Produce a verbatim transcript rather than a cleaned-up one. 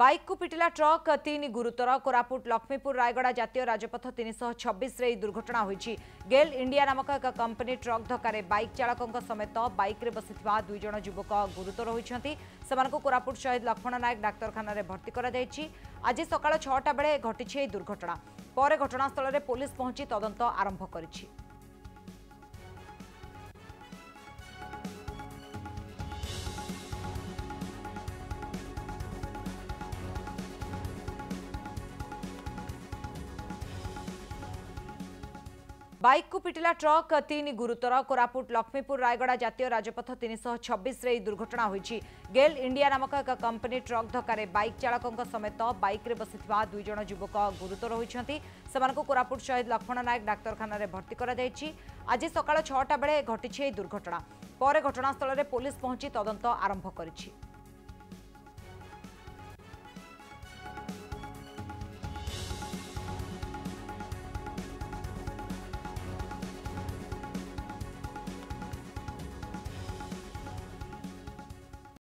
Bike को पिटिला truck तीन गुरुतर। कोरापुट लक्ष्मीपुर रायगढ़ जातीय राजपथ तीन शह छब्बीस दुर्घटना होती। गेल इंडिया नामक एक कंपनी ट्रक धक्कार बाइक चालकों समेत बाइक में बसी दुईज युवक गुरुतर होती। कोरापुट शहीद लक्ष्मण नायक डाक्तखाना भर्ती कर आज सका छटा बेले घटी दुर्घटना। पर घटनास्थल में पुलिस पहुंची तदंत आरंभ कर। बाइक को पिटिला ट्रक तीन गुरुतर। कोरापुट लक्ष्मीपुर रायगढ़ जातीय राजपथ तीन शह छब्बीस दुर्घटना होती। गेल इंडिया नामक एक कंपनी ट्रक धक्कार बाइक चालकों समेत बाइक में बसी दुईज युवक गुरुतर होती। कोरापुट शहीद लक्ष्मण नायक डाक्तखाना भर्ती कर आज सका छटा बेले घटी दुर्घटना। पर घटनास्थल में पुलिस पहुंची तदंत आरंभ कर।